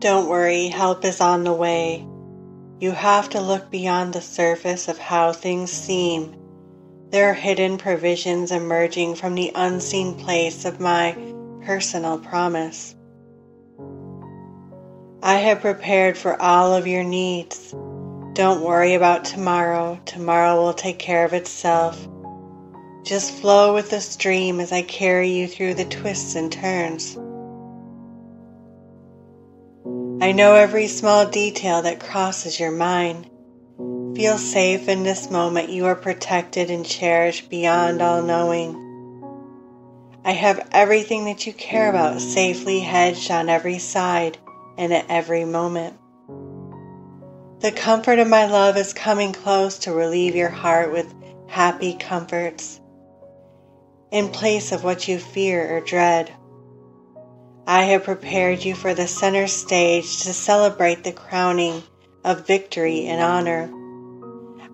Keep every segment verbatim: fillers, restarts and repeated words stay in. Don't worry, help is on the way. You have to look beyond the surface of how things seem. There are hidden provisions emerging from the unseen place of my personal promise. I have prepared for all of your needs. Don't worry about tomorrow. Tomorrow will take care of itself. Just flow with the stream as I carry you through the twists and turns. I know every small detail that crosses your mind. Feel safe in this moment. You are protected and cherished beyond all knowing. I have everything that you care about safely hedged on every side and at every moment. The comfort of my love is coming close to relieve your heart with happy comforts in place of what you fear or dread. I have prepared you for the center stage to celebrate the crowning of victory and honor.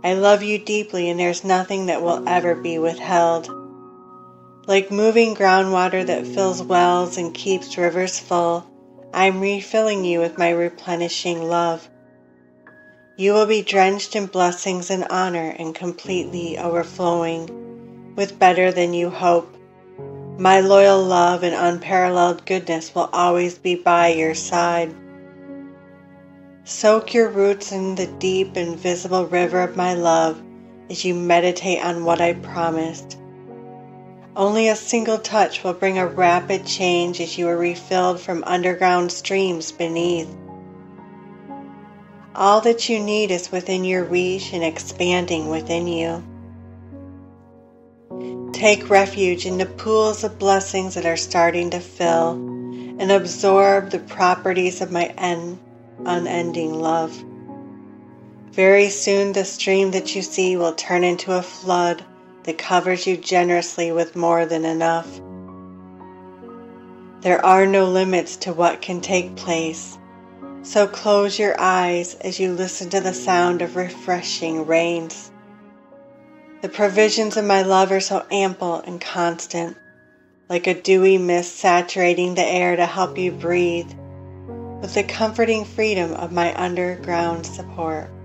I love you deeply, and there's nothing that will ever be withheld. Like moving groundwater that fills wells and keeps rivers full, I'm refilling you with my replenishing love. You will be drenched in blessings and honor and completely overflowing with better than you hope. My loyal love and unparalleled goodness will always be by your side. Soak your roots in the deep, invisible river of my love as you meditate on what I promised. Only a single touch will bring a rapid change as you are refilled from underground streams beneath. All that you need is within your reach and expanding within you. Take refuge in the pools of blessings that are starting to fill, and absorb the properties of my en- unending love. Very soon the stream that you see will turn into a flood that covers you generously with more than enough. There are no limits to what can take place. So close your eyes as you listen to the sound of refreshing rains. The provisions of my love are so ample and constant, like a dewy mist saturating the air to help you breathe, with the comforting freedom of my underground support.